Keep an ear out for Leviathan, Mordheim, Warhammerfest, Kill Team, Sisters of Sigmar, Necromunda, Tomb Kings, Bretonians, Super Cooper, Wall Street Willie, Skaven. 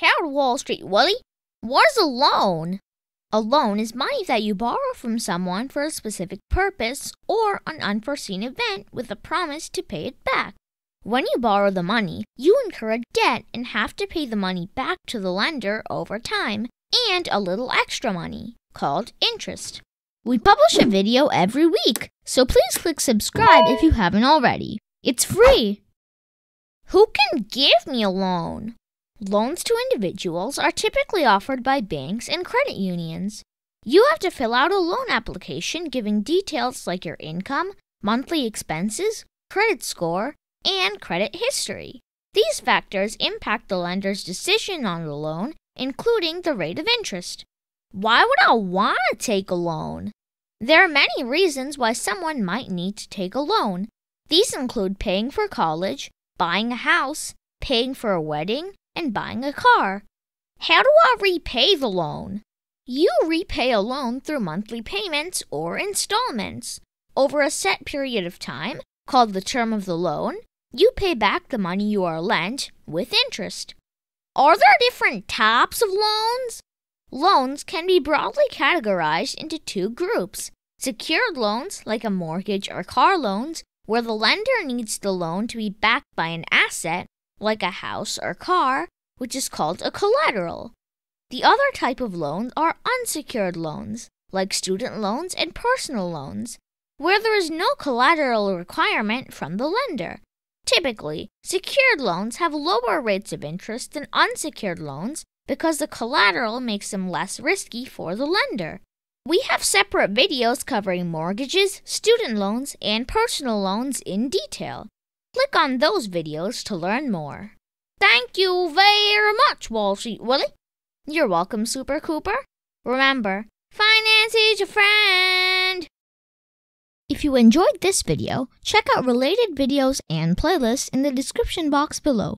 Harold Wall Street Willie, what is a loan? A loan is money that you borrow from someone for a specific purpose or an unforeseen event with a promise to pay it back. When you borrow the money, you incur a debt and have to pay the money back to the lender over time, and a little extra money, called interest. We publish a video every week, so please click subscribe if you haven't already. It's free! Who can give me a loan? Loans to individuals are typically offered by banks and credit unions. You have to fill out a loan application giving details like your income, monthly expenses, credit score, and credit history. These factors impact the lender's decision on the loan, including the rate of interest. Why would I want to take a loan? There are many reasons why someone might need to take a loan. These include paying for college, buying a house, paying for a wedding, and buying a car. How do I repay the loan? You repay a loan through monthly payments or installments. Over a set period of time, called the term of the loan, you pay back the money you are lent with interest. Are there different types of loans? Loans can be broadly categorized into two groups: secured loans, like a mortgage or car loans, where the lender needs the loan to be backed by an asset, like a house or car, which is called a collateral. The other type of loans are unsecured loans, like student loans and personal loans, where there is no collateral requirement from the lender. Typically, secured loans have lower rates of interest than unsecured loans because the collateral makes them less risky for the lender. We have separate videos covering mortgages, student loans, and personal loans in detail. Click on those videos to learn more. Thank you very much, Wall Street Willie. You're welcome, Super Cooper. Remember, finance is your friend. If you enjoyed this video, check out related videos and playlists in the description box below.